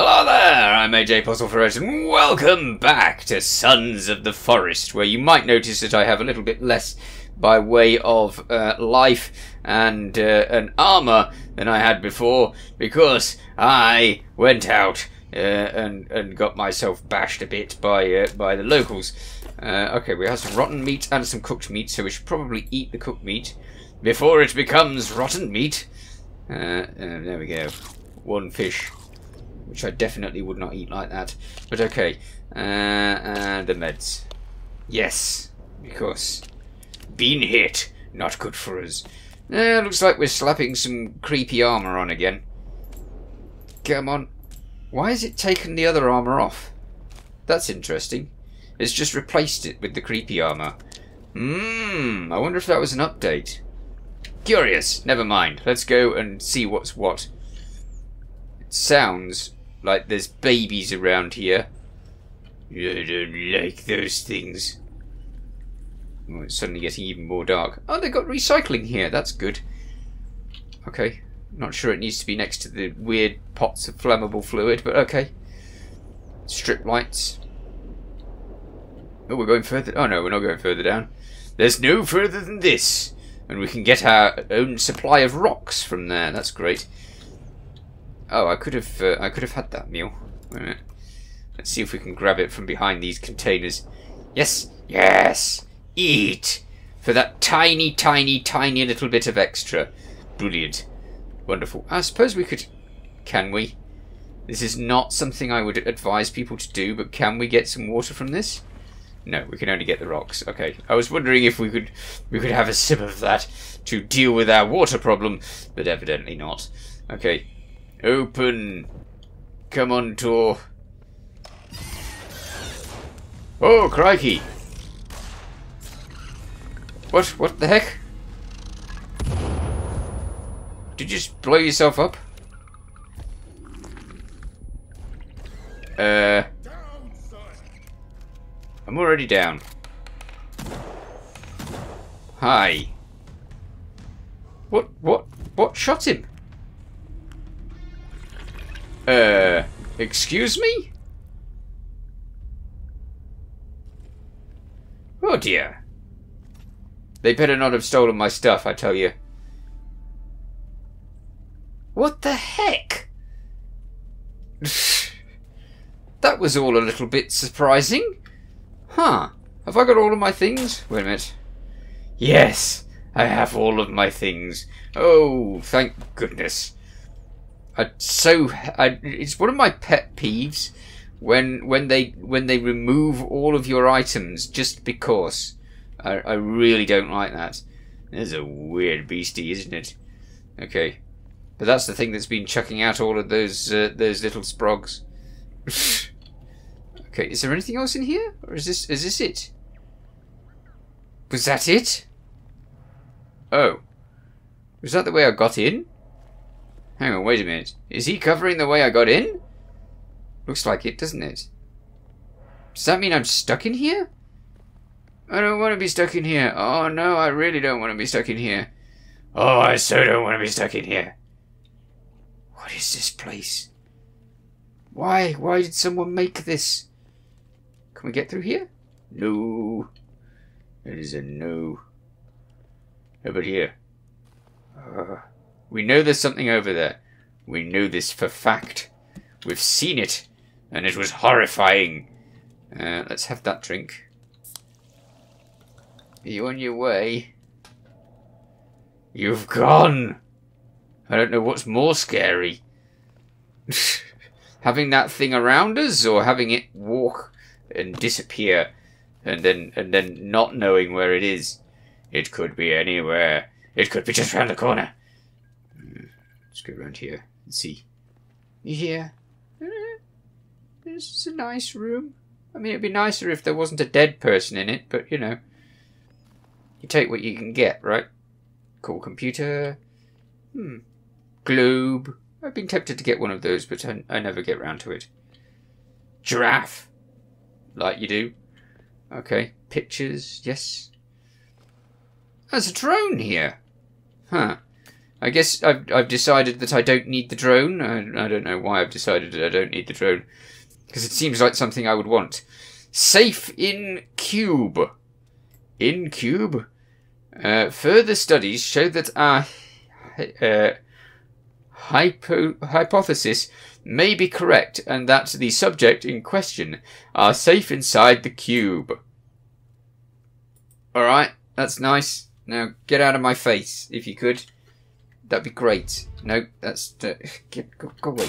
Hello there, I'm AJ PuzzleFerret and welcome back to Sons of the Forest, where you might notice that I have a little bit less by way of life and an armour than I had before, because I went out and got myself bashed a bit by the locals. Okay, we have some rotten meat and some cooked meat, so we should probably eat the cooked meat before it becomes rotten meat. There we go, one fish, which I definitely would not eat like that. But okay. And the meds. Yes. Because. Been hit. Not good for us. Looks like we're slapping some creepy armour on again. Come on. Why has it taken the other armour off? That's interesting. It's just replaced it with the creepy armour. I wonder if that was an update. Curious. Never mind. Let's go and see what's what. It sounds like there's babies around here. I don't like those things. Oh, it's suddenly getting even more dark. Oh, they've got recycling here. That's good. Okay. Not sure it needs to be next to the weird pots of flammable fluid, but okay. Strip lights. Oh, we're going further. Oh, no, we're not going further down. There's no further than this. And we can get our own supply of rocks from there. That's great. Oh, I could have had that meal. Wait a minute. Let's see if we can grab it from behind these containers. Yes, yes, eat for that tiny, tiny, tiny little bit of extra. Brilliant, wonderful. I suppose we could. Can we? This is not something I would advise people to do, but can we get some water from this? No, we can only get the rocks. Okay, I was wondering if we could have a sip of that to deal with our water problem, but evidently not. Okay. Open. Come on, door. Oh, crikey. What the heck? Did you just blow yourself up? I'm already down. Hi. What shot him? Excuse me? Oh dear. They better not have stolen my stuff, I tell you. What the heck? That was all a little bit surprising. Huh. Have I got all of my things? Wait a minute. Yes, I have all of my things. Oh, thank goodness. It's one of my pet peeves when they remove all of your items just because. I really don't like that. It's a weird beastie, isn't it? Okay, but that's the thing that's been chucking out all of those little sprogs. Okay, is there anything else in here, or is this it? Was that it? Oh, was that the way I got in? Hang on, wait a minute. Is he covering the way I got in? Looks like it, doesn't it? Does that mean I'm stuck in here? I don't want to be stuck in here. Oh no, I really don't want to be stuck in here. Oh, I so don't want to be stuck in here. What is this place? Why did someone make this? Can we get through here? No. It is a no. How about here? We know there's something over there. We know this for fact. We've seen it, and it was horrifying. Let's have that drink. Are you on your way? You've gone! I don't know what's more scary. Having that thing around us, or having it walk and disappear, and then not knowing where it is. It could be anywhere. It could be just round the corner. Let's go around here and see. You hear? This is a nice room. I mean, it'd be nicer if there wasn't a dead person in it, but you know. You take what you can get, right? Cool computer. Globe. I've been tempted to get one of those, but I never get round to it. Giraffe. Like you do. Okay. Pictures. Yes. There's a drone here. Huh. I guess I've decided that I don't need the drone. I don't know why I've decided that I don't need the drone, because it seems like something I would want. Safe in cube. In cube? Further studies show that our hypothesis may be correct, and that the subject in question are safe inside the cube. Alright, that's nice. Now get out of my face, if you could. That'd be great. No, that's... go away.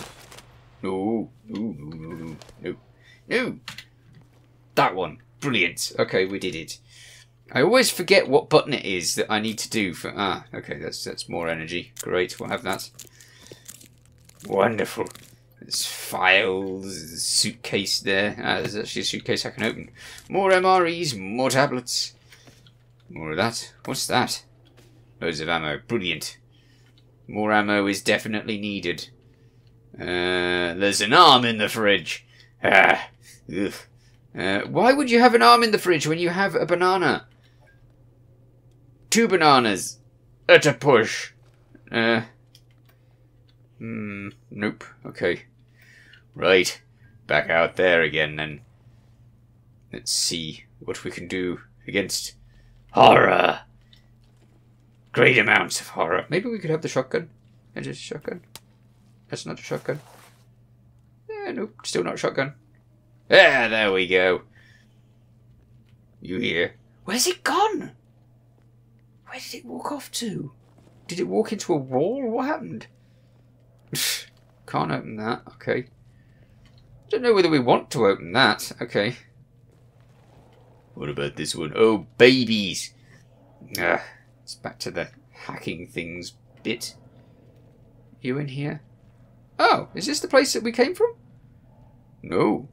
No, no, no, no, no, no. No! That one. Brilliant. Okay, we did it. I always forget what button it is that I need to do for... Ah, okay, that's more energy. Great, we'll have that. Wonderful. There's files, there's a suitcase there. Ah, there's actually a suitcase I can open. More MREs, more tablets. More of that. What's that? Loads of ammo. Brilliant. More ammo is definitely needed. There's an arm in the fridge. Ah, ugh. Why would you have an arm in the fridge when you have a banana? 2 bananas. At a push. Nope. Okay. Right. Back out there again then. Let's see what we can do against horror. Great amounts of horror. Maybe we could have the shotgun. Is it a shotgun? That's not a shotgun. Nope, still not a shotgun. Yeah, there we go. You here? Where's it gone? Where did it walk off to? Did it walk into a wall? What happened? Can't open that. Okay. I don't know whether we want to open that. Okay. What about this one? Oh, babies. Ugh. It's back to the hacking things bit. You in here? Oh, is this the place that we came from? No.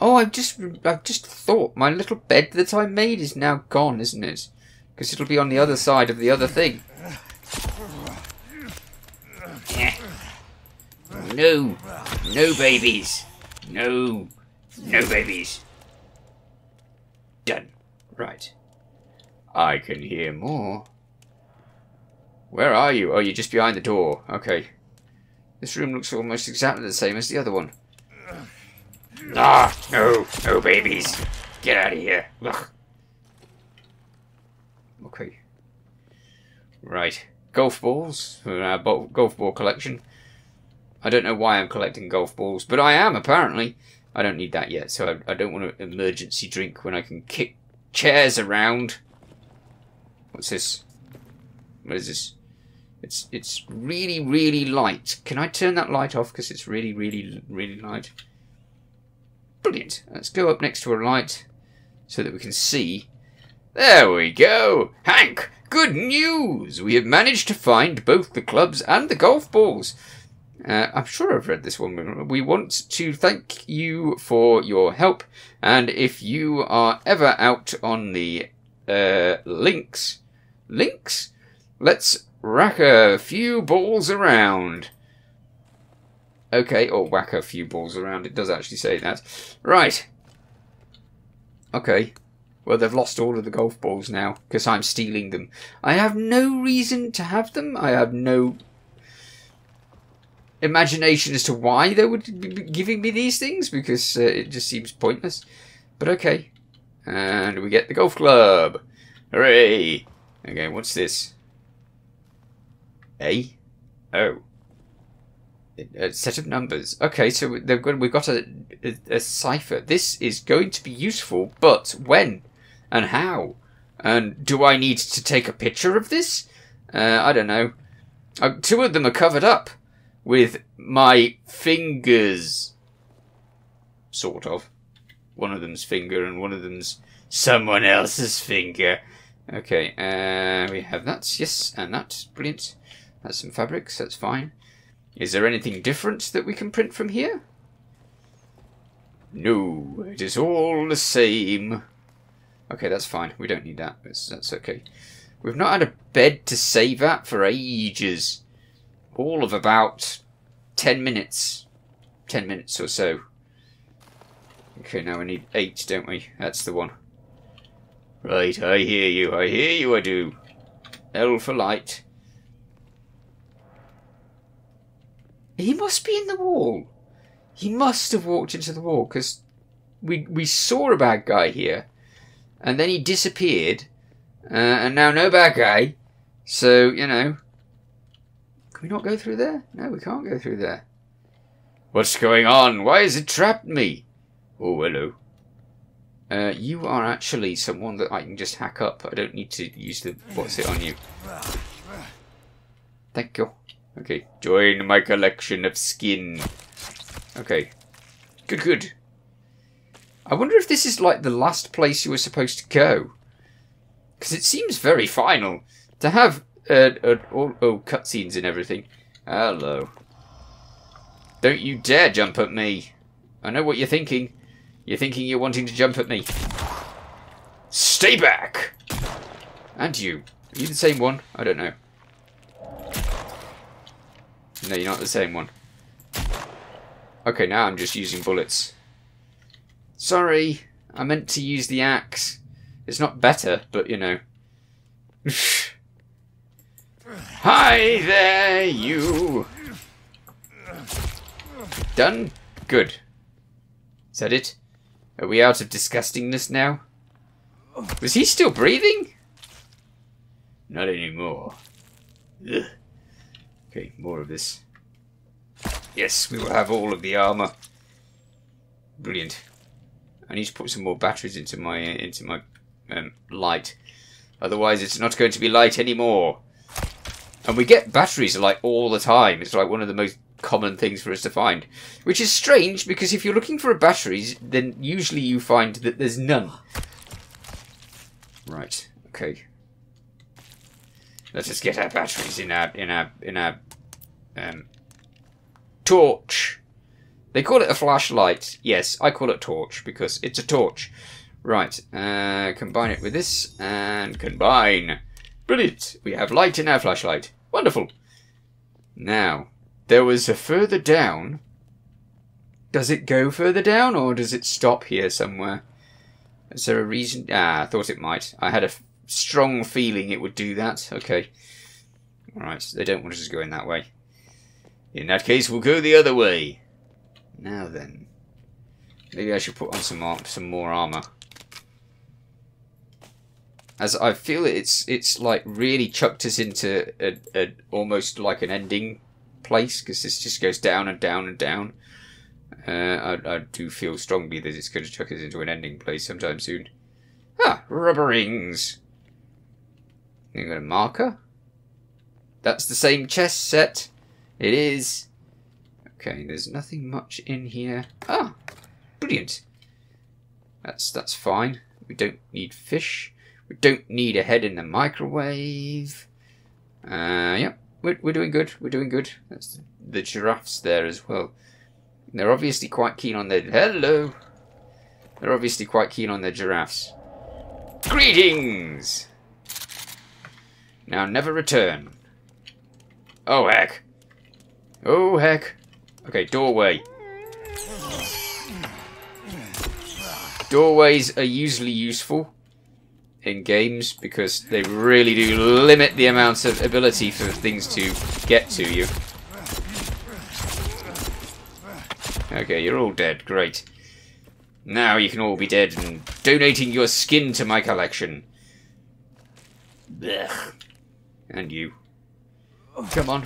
Oh, I've just thought my little bed that I made is now gone, isn't it? Because it'll be on the other side of the other thing. No, no babies, no babies. Done. Right. I can hear more. Where are you? Oh, you're just behind the door. Okay. This room looks almost exactly the same as the other one. Ah, no, no babies. Get out of here. Ugh. Okay. Right. Golf balls for our golf ball collection. I don't know why I'm collecting golf balls, but I am, apparently. I don't need that yet, so I don't want an emergency drink when I can kick chairs around. What's this? What is this? It's really, really light. Can I turn that light off? Because it's really, really, really light. Brilliant. Let's go up next to a light so that we can see. There we go. Hank, good news. We have managed to find both the clubs and the golf balls. I'm sure I've read this one. We want to thank you for your help. And if you are ever out on the links, let's rack a few balls around. Okay, or whack a few balls around. It does actually say that. Right. Okay. Well, they've lost all of the golf balls now because I'm stealing them. I have no reason to have them. I have no imagination as to why they would be giving me these things, because it just seems pointless. But okay. And we get the golf club. Hooray. Okay, what's this? A? Oh. A set of numbers. Okay, so we've got a cipher. This is going to be useful, but when and how? And do I need to take a picture of this? I don't know. 2 of them are covered up with my fingers. Sort of. One of them's finger and one of them's someone else's finger. Okay, we have that. Yes, and that. Brilliant. That's some fabrics. That's fine. Is there anything different that we can print from here? No, it is all the same. Okay, that's fine. We don't need that. That's okay. We've not had a bed to save at for ages. All of about 10 minutes. 10 minutes or so. Okay, now we need 8, don't we? That's the one. Right, I hear you. I hear you, I do. L for light. He must be in the wall. He must have walked into the wall, because we saw a bad guy here, and then he disappeared, and now no bad guy. So, you know, can we not go through there? No, we can't go through there. What's going on? Why has it trapped me? Oh, hello. You are actually someone that I can just hack up. I don't need to use the what's it on you. Thank you. Okay, join my collection of skin. Okay, good, good. I wonder if this is like the last place you were supposed to go, because it seems very final to have all cutscenes and everything. Hello. Don't you dare jump at me. I know what you're thinking. You're thinking you're wanting to jump at me. Stay back. And you. Are you the same one? I don't know. No, you're not the same one. Okay, now I'm just using bullets. Sorry, I meant to use the axe. It's not better, but you know. Hi there, you. Done? Good. Is that it? Are we out of disgustingness now? Was he still breathing? Not anymore. Ugh. Okay, more of this. Yes, we will have all of the armor. Brilliant. I need to put some more batteries into my light. Otherwise, it's not going to be light anymore. And we get batteries like all the time. It's like one of the most common things for us to find, which is strange because if you're looking for a batteries, then usually you find that there's none. Right. Okay. Let's just get our batteries in our torch. They call it a flashlight. Yes, I call it torch because it's a torch. Right. Combine it with this and combine. Brilliant. We have light in our flashlight. Wonderful. Now, there was a further down. Does it go further down or does it stop here somewhere? Is there a reason? Ah, I thought it might. I had a strong feeling it would do that. Okay. Alright, so they don't want us to go in that way. In that case, we'll go the other way. Now then. Maybe I should put on some more armor. As I feel it's like really chucked us into a almost like an ending place, because this just goes down and down and down. I do feel strongly that it's going to chuck us into an ending place sometime soon. Ah, rubber rings. You got a marker? That's the same chess set. It is. Okay, there's nothing much in here. Ah, brilliant. That's fine. We don't need fish. We don't need a head in the microwave. Yep. We're doing good. We're doing good. That's the giraffes there as well. They're obviously quite keen on their... Hello! They're obviously quite keen on their giraffes. Greetings! Now never return. Oh, heck. Oh, heck. Okay, doorway. Doorways are usually useful in games because they really do limit the amount of ability for things to get to you. Okay, you're all dead. Great. Now you can all be dead and donating your skin to my collection. Blech. And you. Oh, come on.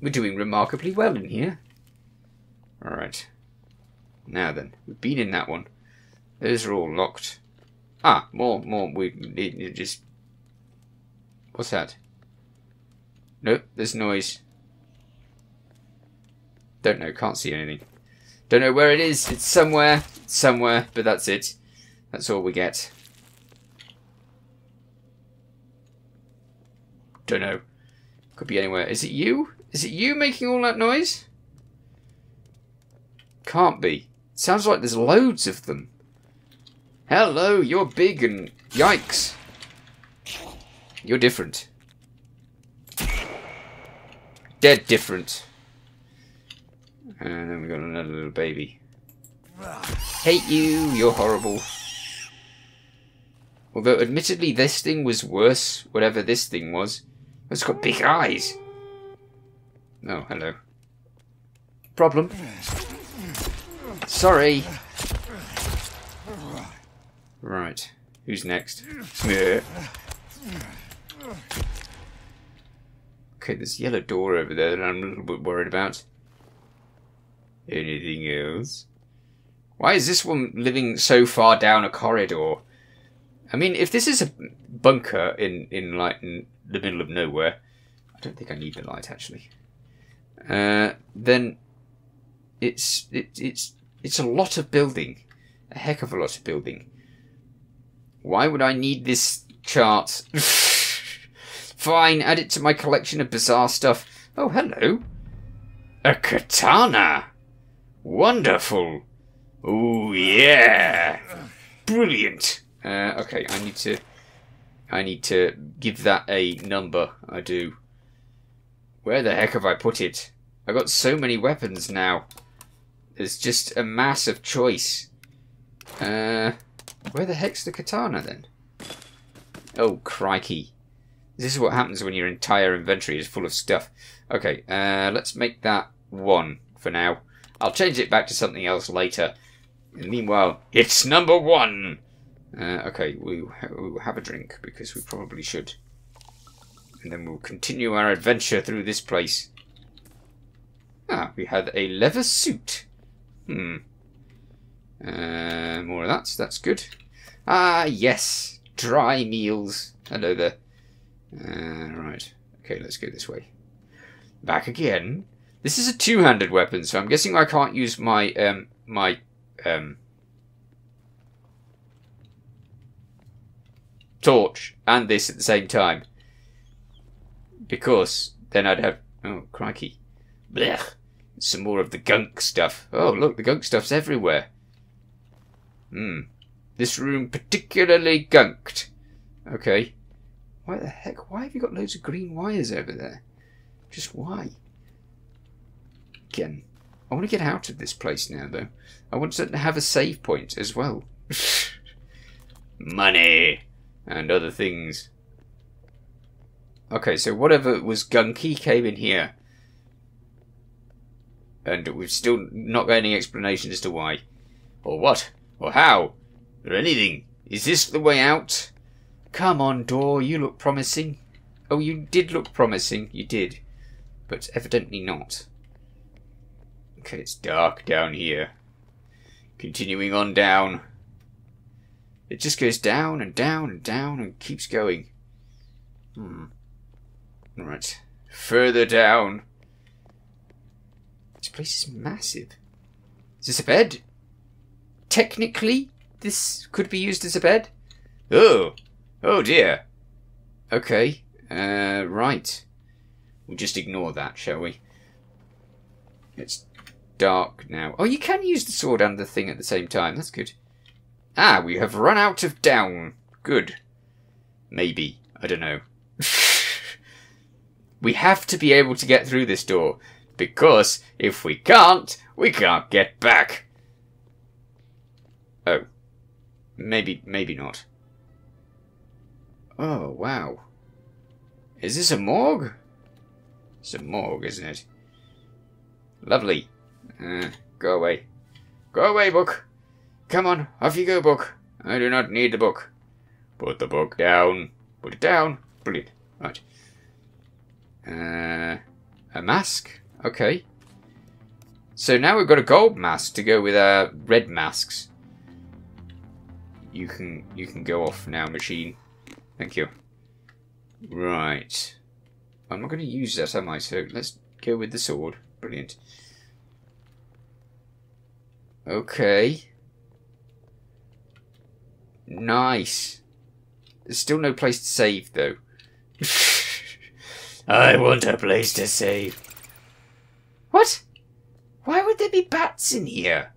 We're doing remarkably well in here. Alright. Now then, we've been in that one. Those are all locked. Ah, more, we just... What's that? Nope, there's noise. Don't know, can't see anything. Don't know where it is, it's somewhere, but that's it. That's all we get. Don't know. Could be anywhere. Is it you? Is it you making all that noise? Can't be. It sounds like there's loads of them. Hello, you're big and yikes. You're different. Dead different. And then we got another little baby. Hate you, you're horrible. Although admittedly this thing was worse, whatever this thing was. It's got big eyes. Oh, hello. Problem. Sorry. Right. Who's next? Okay, there's a yellow door over there that I'm a little bit worried about. Anything else? Why is this one living so far down a corridor? I mean, if this is a bunker in the middle of nowhere, I don't think I need the light actually. Then it's a lot of building, a heck of a lot of building. Why would I need this chart? Fine, add it to my collection of bizarre stuff. Oh, hello. A katana. Wonderful. Oh, yeah. Brilliant. Okay, I need to give that a number. I do. Where the heck have I put it? I've got so many weapons now. There's just a mass of choice. Where the heck's the katana then? Oh, crikey. This is what happens when your entire inventory is full of stuff. Okay, let's make that one for now. I'll change it back to something else later. And meanwhile, it's number one! Okay, we'll have a drink because we probably should. And then we'll continue our adventure through this place. Ah, we had a leather suit. Hmm. More of that, so that's good. Ah, yes. Dry meals. Hello there. Right. Okay, let's go this way. Back again. This is a two-handed weapon, so I'm guessing I can't use my, torch and this at the same time. Because then I'd have... Oh, crikey. Blech. Some more of the gunk stuff. Oh, look, the gunk stuff's everywhere. Hmm. This room particularly gunked. Okay. Why the heck? Why have you got loads of green wires over there? Just why? Again. I want to get out of this place now, though. I want to have a save point as well. Money. And other things. Okay, so whatever was gunky came in here. And we've still not got any explanation as to why. Or what? Or how? Or anything. Is this the way out? Come on, door. You look promising. Oh, you did look promising. You did. But evidently not. Okay, it's dark down here. Continuing on down. It just goes down and down and down and keeps going. Hmm. Alright. Further down. This place is massive. Is this a bed? Technically, this could be used as a bed. Oh. Oh dear. Okay. Right. We'll just ignore that, shall we? It's dark now. Oh, you can use the sword and the thing at the same time. That's good. Ah, we have run out of down. Good. Maybe. I don't know. We have to be able to get through this door. Because if we can't get back. Oh. Maybe not. Oh, wow. Is this a morgue? It's a morgue, isn't it? Lovely. Go away. Go away, book. Come on, off you go, book. I do not need the book. Put the book down. Put it down. Brilliant. Right. A mask? Okay. So now we've got a gold mask to go with our red masks. You can go off now, machine. Thank you. Right. I'm not going to use that, am I? So let's go with the sword. Brilliant. Okay. Nice. There's still no place to save, though. I want a place to save. What? Why would there be bats in here?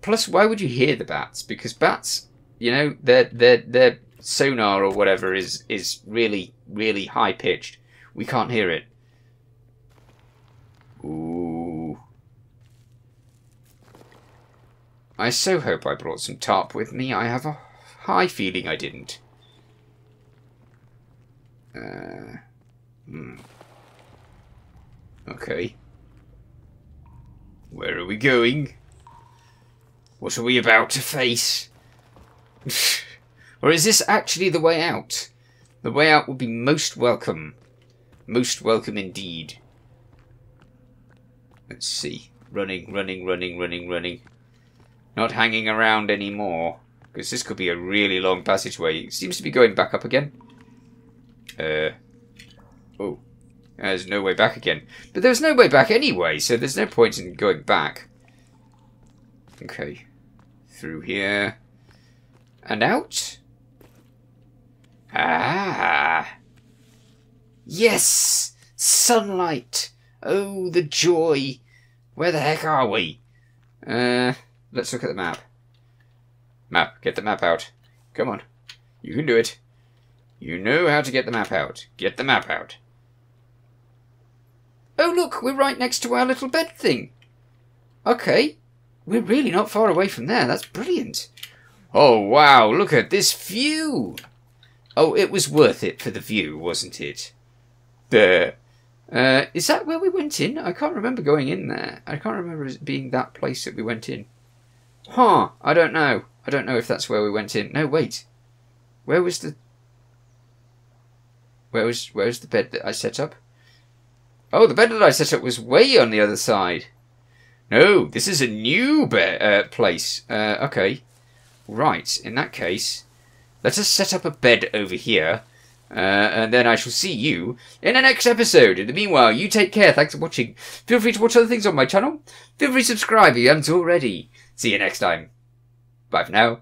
Plus, why would you hear the bats? Because bats, you know, their sonar or whatever is really, really high pitched. We can't hear it. Ooh. I so hope I brought some tarp with me. I have a high feeling I didn't. Okay. Where are we going? What are we about to face? Or is this actually the way out? The way out would be most welcome. Most welcome indeed. Let's see. Running, running, running, running, running. Not hanging around anymore. Because this could be a really long passageway. It seems to be going back up again. Oh. There's no way back again. But there's no way back anyway, so there's no point in going back. Okay. Through here. And out? Ah! Yes! Sunlight! Oh, the joy! Where the heck are we? Let's look at the map. Map. Get the map out. Come on. You can do it. You know how to get the map out. Get the map out. Oh, look! We're right next to our little bed thing. Okay. We're really not far away from there. That's brilliant. Oh, wow. Look at this view. Oh, it was worth it for the view, wasn't it? There. Is that where we went in? I can't remember going in there. I can't remember it being that place that we went in. Huh. I don't know. I don't know if that's where we went in. No, wait. Where was the... Where was the bed that I set up? Oh, the bed that I set up was way on the other side. No, this is a new place. Okay. Right, in that case, let us set up a bed over here. And then I shall see you in the next episode. In the meanwhile, you take care. Thanks for watching. Feel free to watch other things on my channel. Feel free to subscribe if you haven't already. See you next time. Bye for now.